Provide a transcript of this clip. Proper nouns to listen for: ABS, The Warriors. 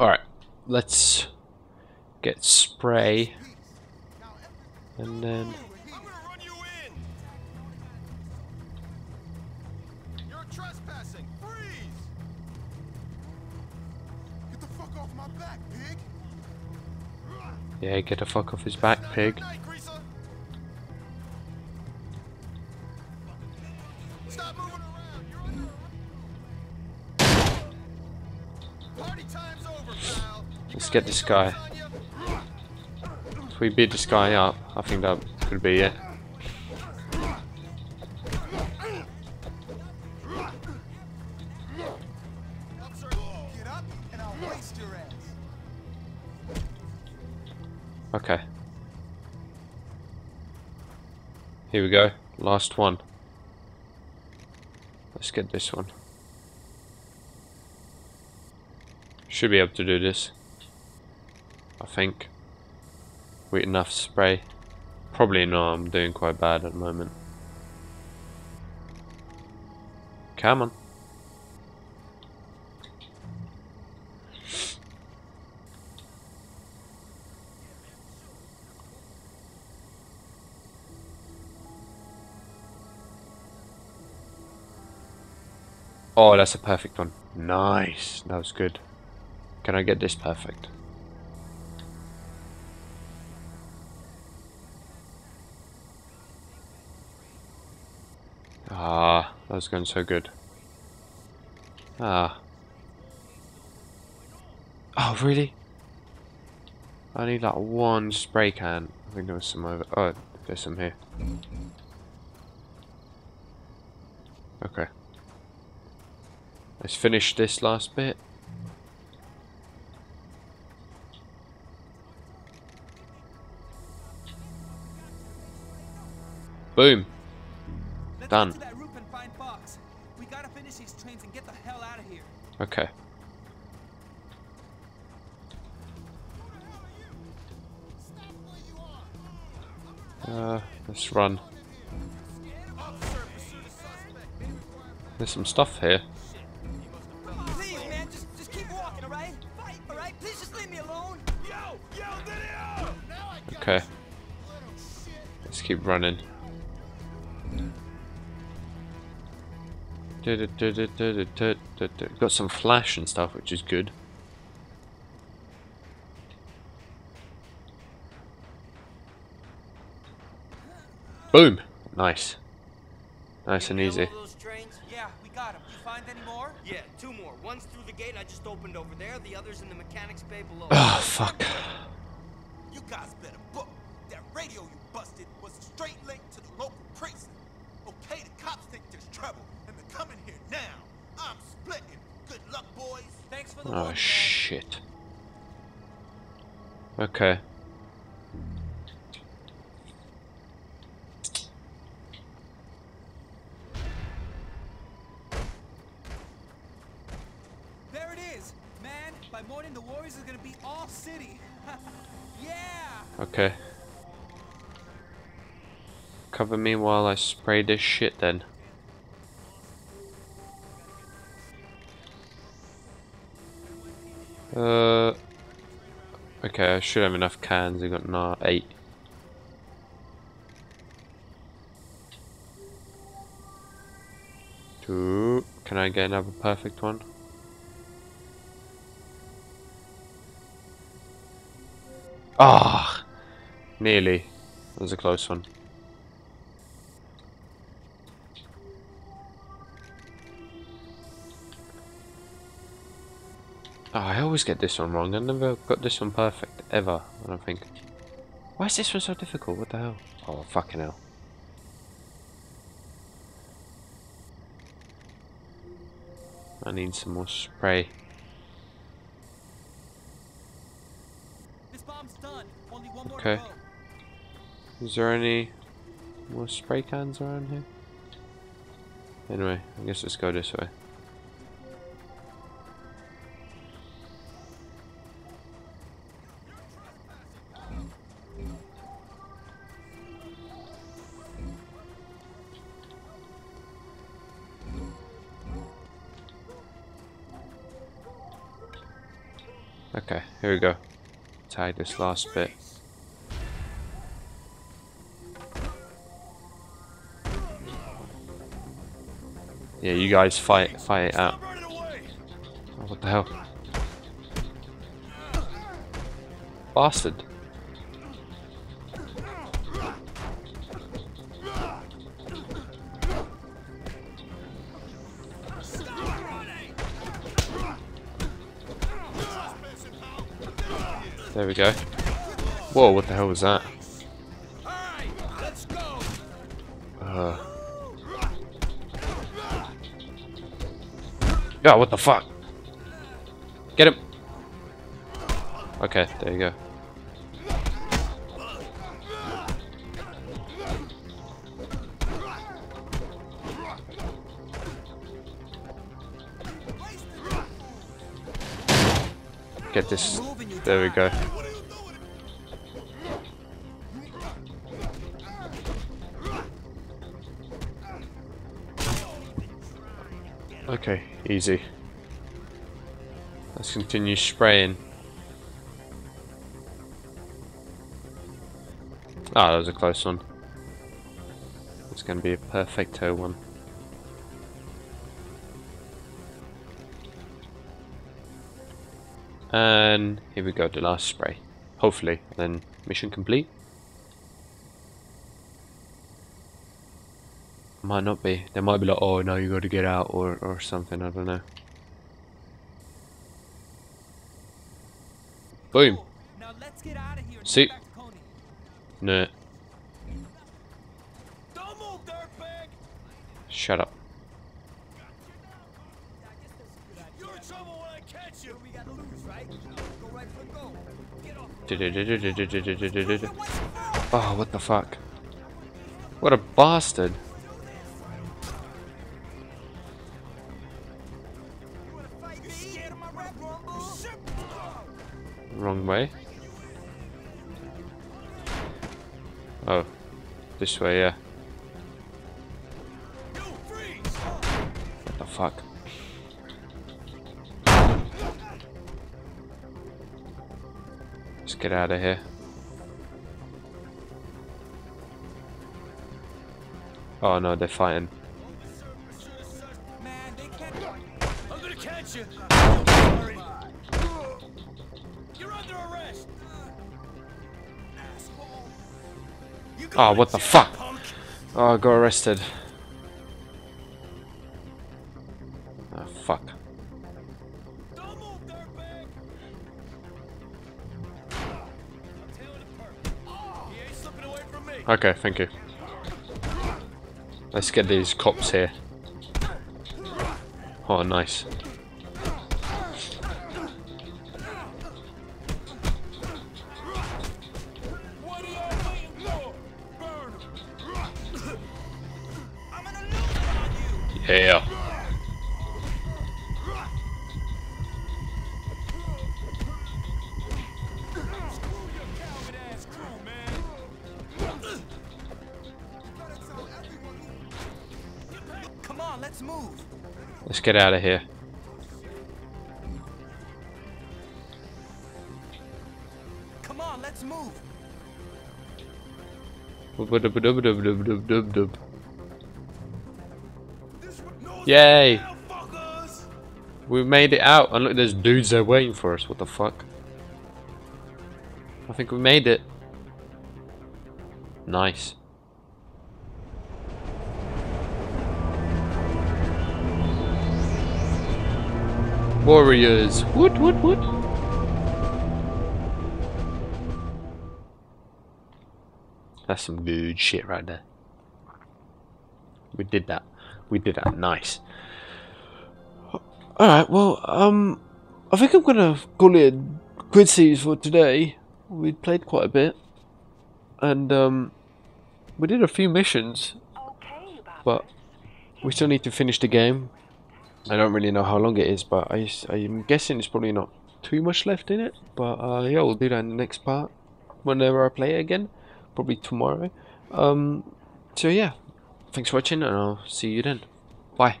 Alright, let's get spray and then... Yeah, get the fuck off his back, pig. Stop moving around. You're under arrest. Party time's over, pal. Let's get this guy. If we beat this guy up, I think that could be it. Okay. Here we go. Last one. Let's get this one. Should be able to do this, I think. With enough spray. Probably not. I'm doing quite bad at the moment. Come on. Oh, that's a perfect one. Nice. That was good. Can I get this perfect? Ah, that was going so good. Ah. Oh, really? I need like one spray can. I think there was some over. Oh, there's some here. Okay. Let's finish this last bit. Boom. Done. Okay. Let's run. There's some stuff here. Okay, let's keep running. Got some flash and stuff, which is good. Boom! Nice. Nice and easy. Yeah, we got him. You find any more? Yeah, two more. One's through the gate I just opened over there, the other's in the mechanic's bay below. Oh, fuck. You guys better book. That radio you busted was a straight link to the local prison. Okay, the cops think there's trouble, and they're coming here now. I'm splitting. Good luck, boys. Thanks for the oh, shit. Okay. There it is. Man, by morning, the Warriors are going to be all city. Okay. Cover me while I spray this shit then. Okay, I should have enough cans. I got 8. Two. Can I get another perfect one? Ah! Nearly. That was a close one. Oh, I always get this one wrong. I never got this one perfect, ever. I don't think. Why is this one so difficult? What the hell? Oh, fucking hell. I need some more spray. Okay. Is there any more spray cans around here? Anyway, I guess let's go this way. Okay, here we go. Tie this last bit. Yeah, you guys fight it out. Oh, what the hell? Bastard. There we go. Whoa, what the hell was that? Yeah, what the fuck? Get him! Okay, there you go. Get this. There we go. Okay, easy. Let's continue spraying. Ah, that was a close one. It's going to be a perfecto one. And here we go, the last spray. Hopefully, then mission complete. Might not be. They might be like, oh no, you got to get out or something. I don't know. Boom. Now let's get out of here. See? No. Don't move, dirtbag. Shut up. You're in trouble when I catch you. We gotta lose, right? Go right for goal. Get off. Oh, what the fuck? What a bastard. Wrong way. Oh, this way, yeah. What the fuck? Let's get out of here. Oh no, they're fighting. Man, they can't. I'm gonna catch you. Oh, what the fuck? Oh, I got arrested. Oh, fuck. Okay, thank you. Let's get these cops here. Oh, nice. Yeah. Come on, let's move. Let's get out of here. Come on, let's move. Yay! We made it out, and look, there's dudes there waiting for us. What the fuck? I think we made it. Nice. Warriors! Woot woot woot! That's some good shit right there. We did that. We did that. Nice. Alright, well, I think I'm going to call it a quid series for today. We played quite a bit. And, we did a few missions. But we still need to finish the game. I don't really know how long it is, but I'm guessing it's probably not too much left in it. But, yeah, we'll do that in the next part. Whenever I play it again. Probably tomorrow. So, yeah. Thanks for watching, and I'll see you then. Bye.